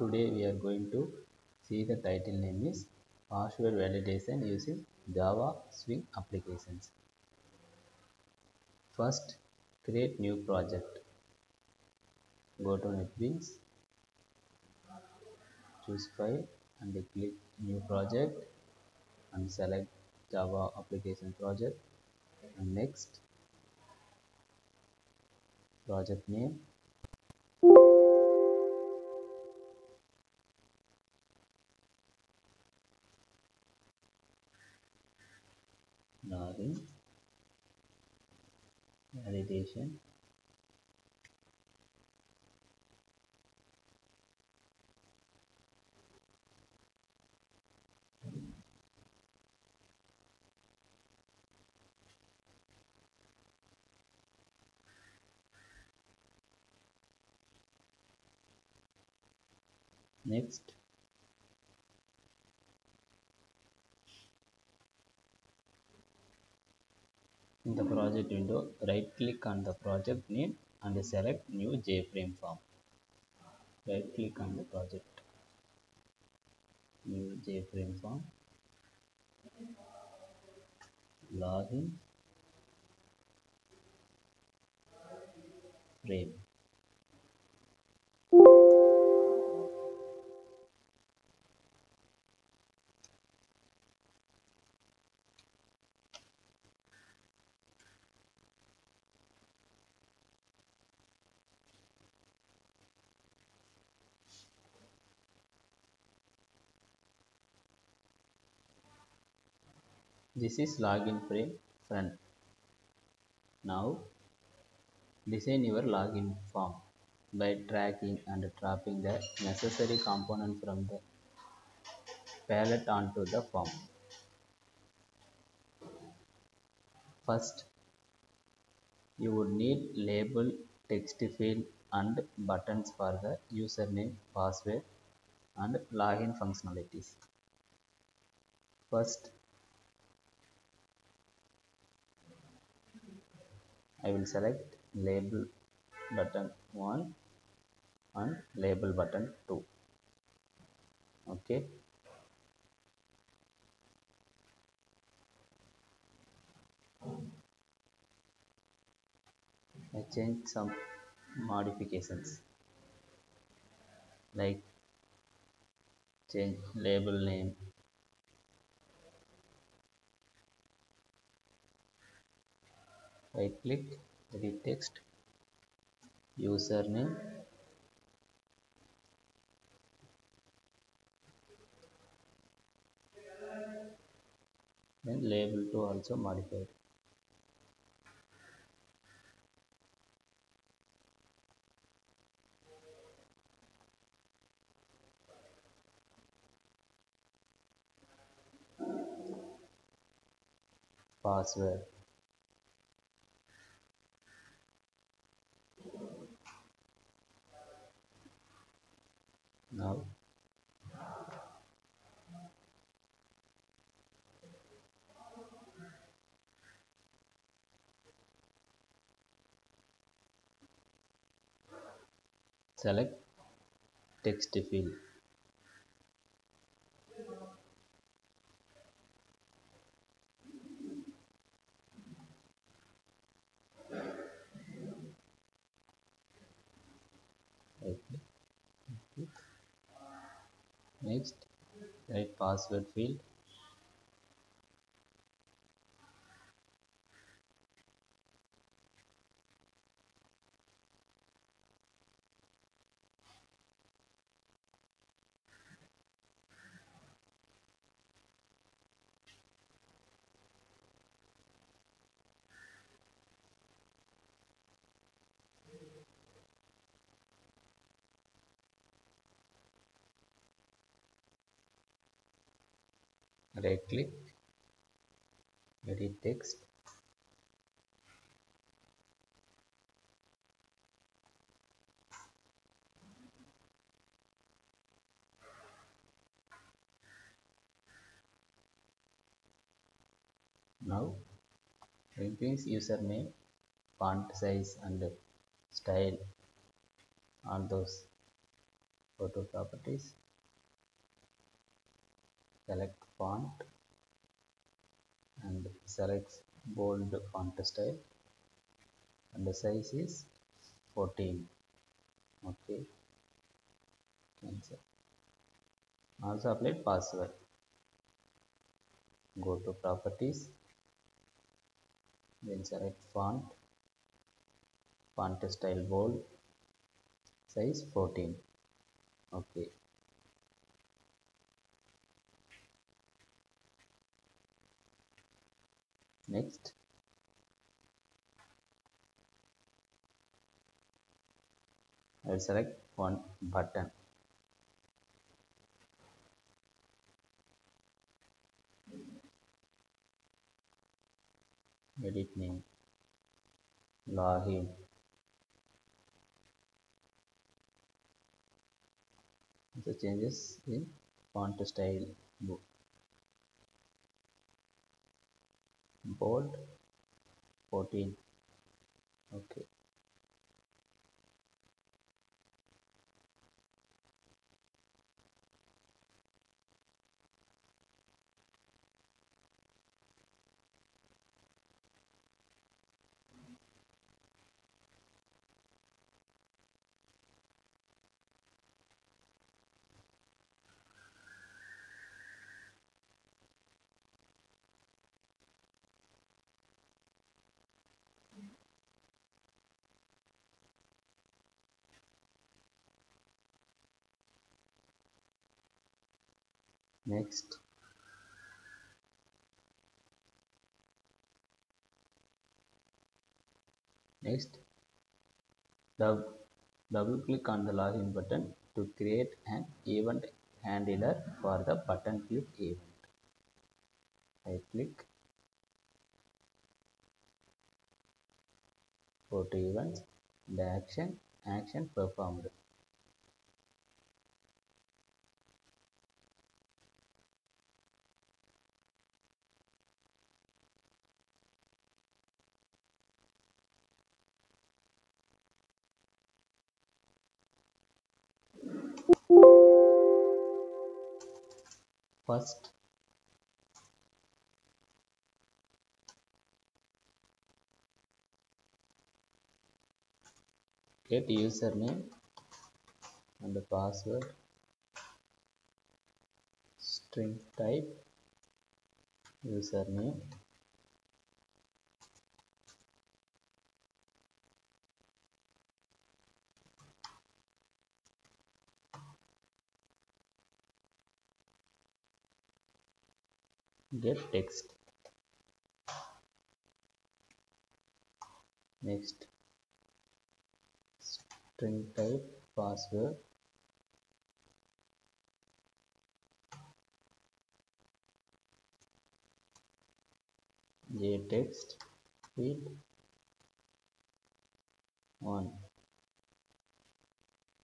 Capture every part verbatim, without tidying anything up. Today we are going to see the title name is Password Validation using Java Swing Applications. First, create new project. Go to NetBeans, choose file and click new project and select Java application project and next, project name, login, validation, next, in the project window, right click on the project name and select new JFrame form. Right click on the project, new JFrame form, login, frame. This is login frame front. Now design your login form by tracking and dropping the necessary component from the palette onto the form. First, you would need label, text field and buttons for the username, password and login functionalities. First, I will select label button one and label button two. Okay. I change some modifications like change label name. Right click, edit text, username, then label two also modified. Password. Now, select text field. Next, write password field. Right click, edit text, now increase username, font size and style on those Go to properties, select font and select bold font style, and the size is fourteen. Okay, cancel. Also apply password. Go to properties, then select font, font style bold, size fourteen. Okay, next. I will select one button. Edit name, login, the changes in font style book, bold fourteen. Okay, next. Next, double, double click on the login button to create an event handler for the button click event. I click, go to events, the action, action performed. First, get username and the password, string type, username, get text. Next, string type, password, jtext field one,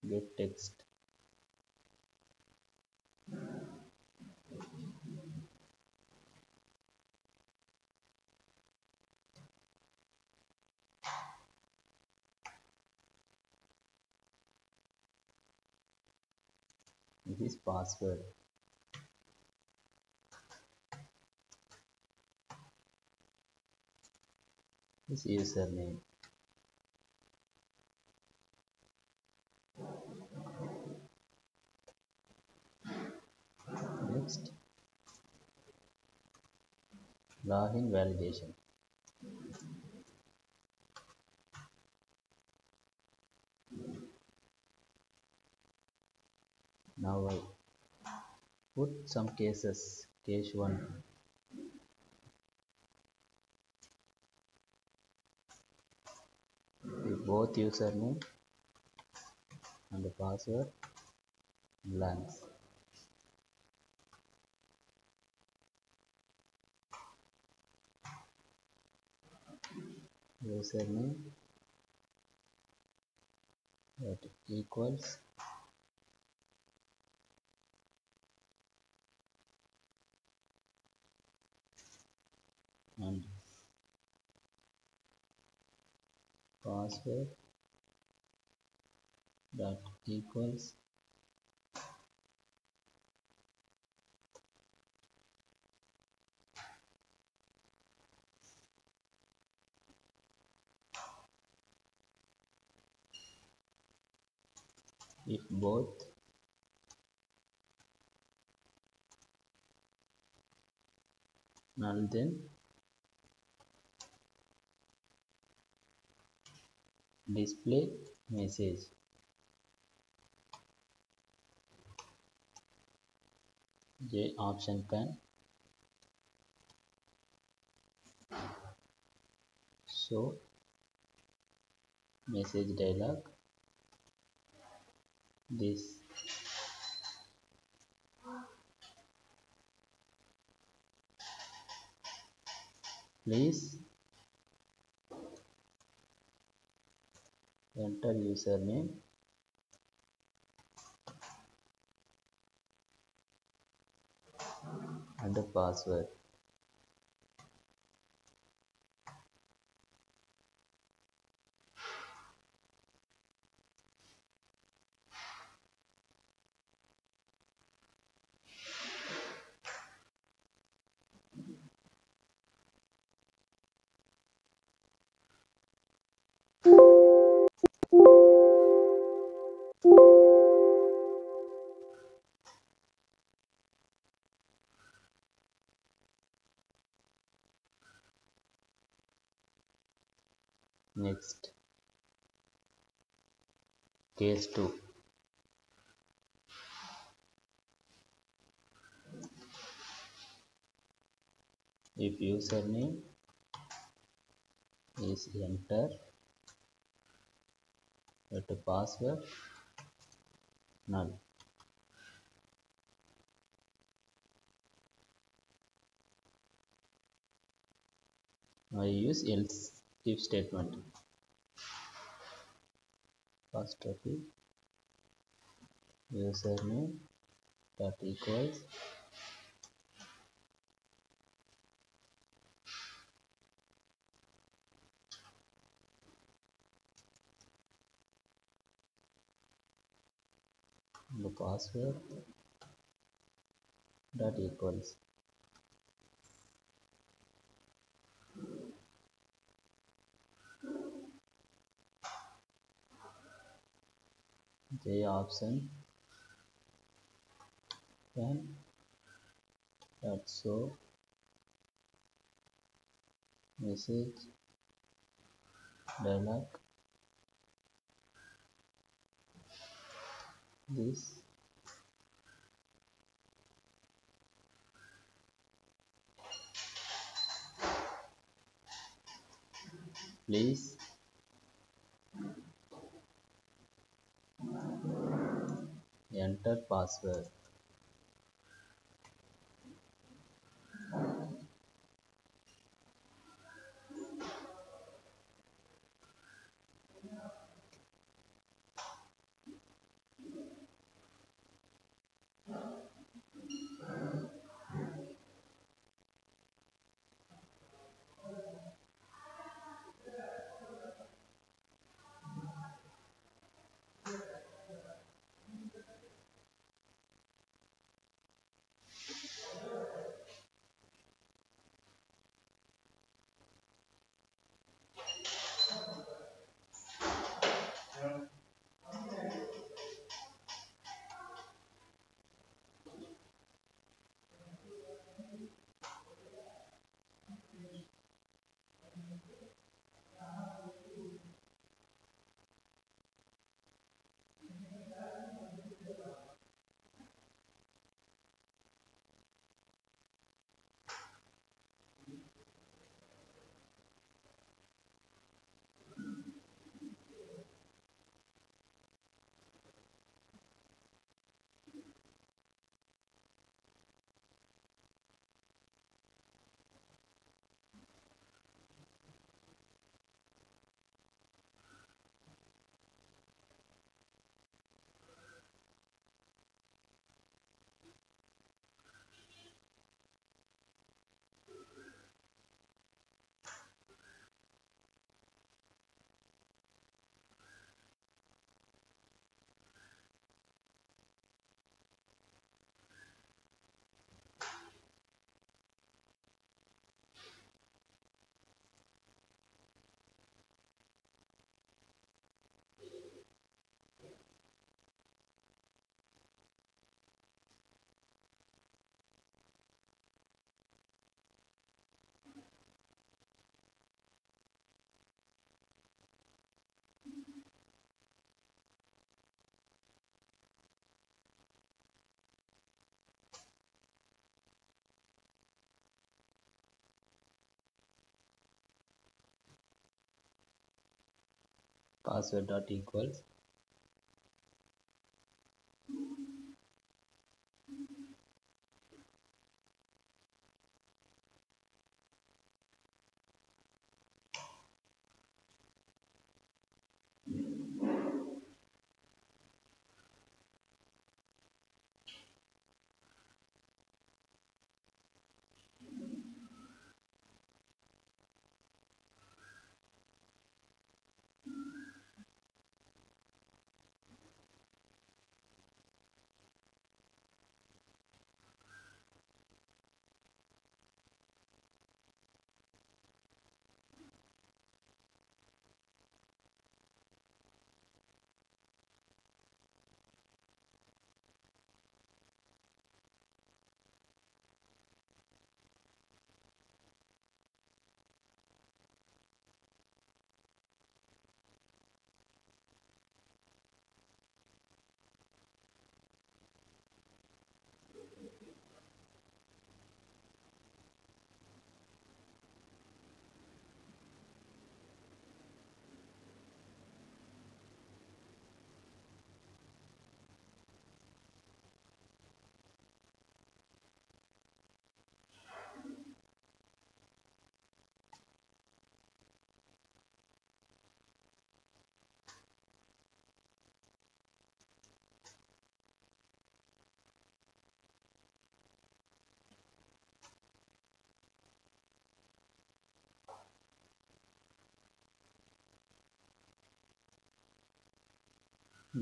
get text. This password, this username, next, login validation. Now I put some cases, case one, with both username and the password blanks. Username that equals and password dot equals if both null, then display message. J option pane. So message dialog. This please enter username. And the password. Next, case two. If username is enter, but the password null. I use else if statement. First topic username dot equals the password dot equals. J option then dot show message dialog. This please enter password. password dot equals.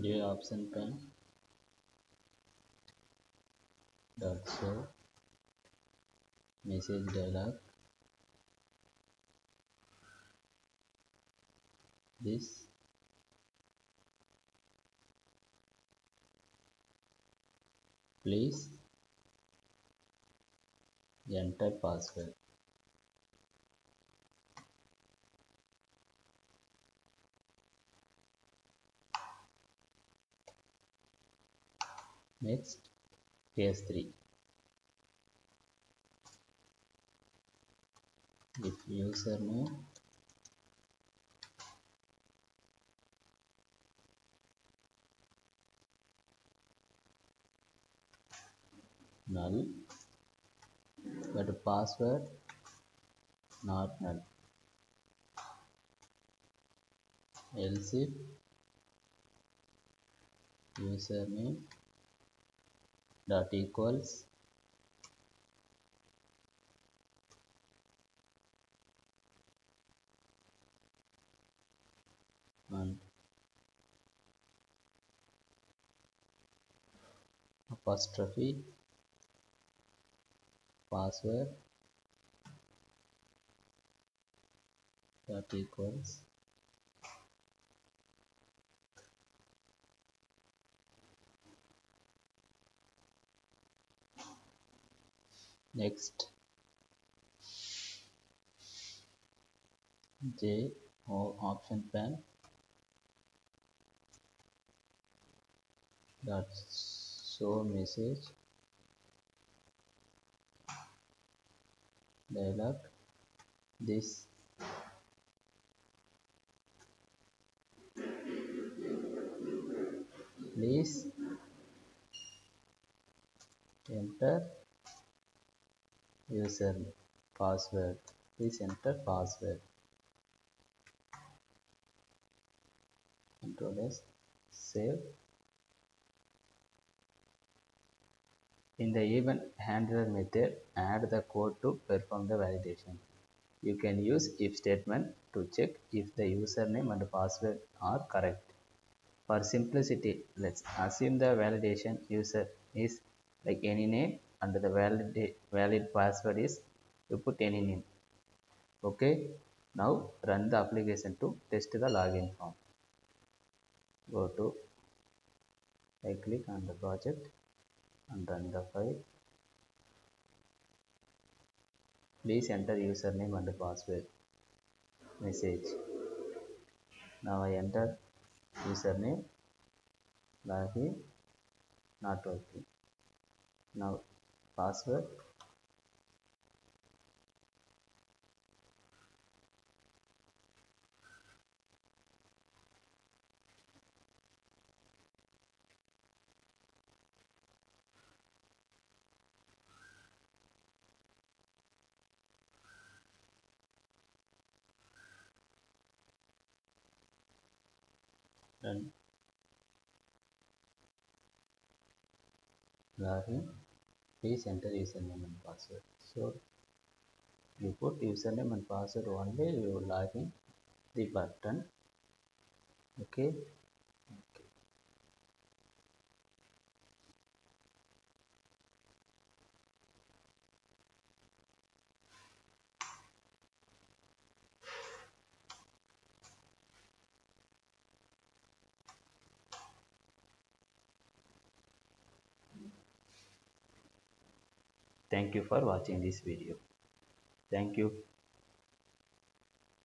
JOptionPane dot show message dialog. This please enter password. Next, case three. If user no null, but password not null. Else if username dot equals and apostrophe password dot equals next JOptionPane dot show message dialog. This please enter user password. Please enter password. Control S, save. In the event handler method, add the code to perform the validation. You can use if statement to check if the username and password are correct. For simplicity, let's assume the validation user is like any name. Under the valid valid password is you put any name. Okay, now run the application to test the login form. Go to, I click on the project and run the file. Please enter username and the password message. Now I enter username, login, not working. Now password and where please enter username and password. So you put username and password only, you log in the button. Okay. Okay. Thank you for watching this video. Thank you.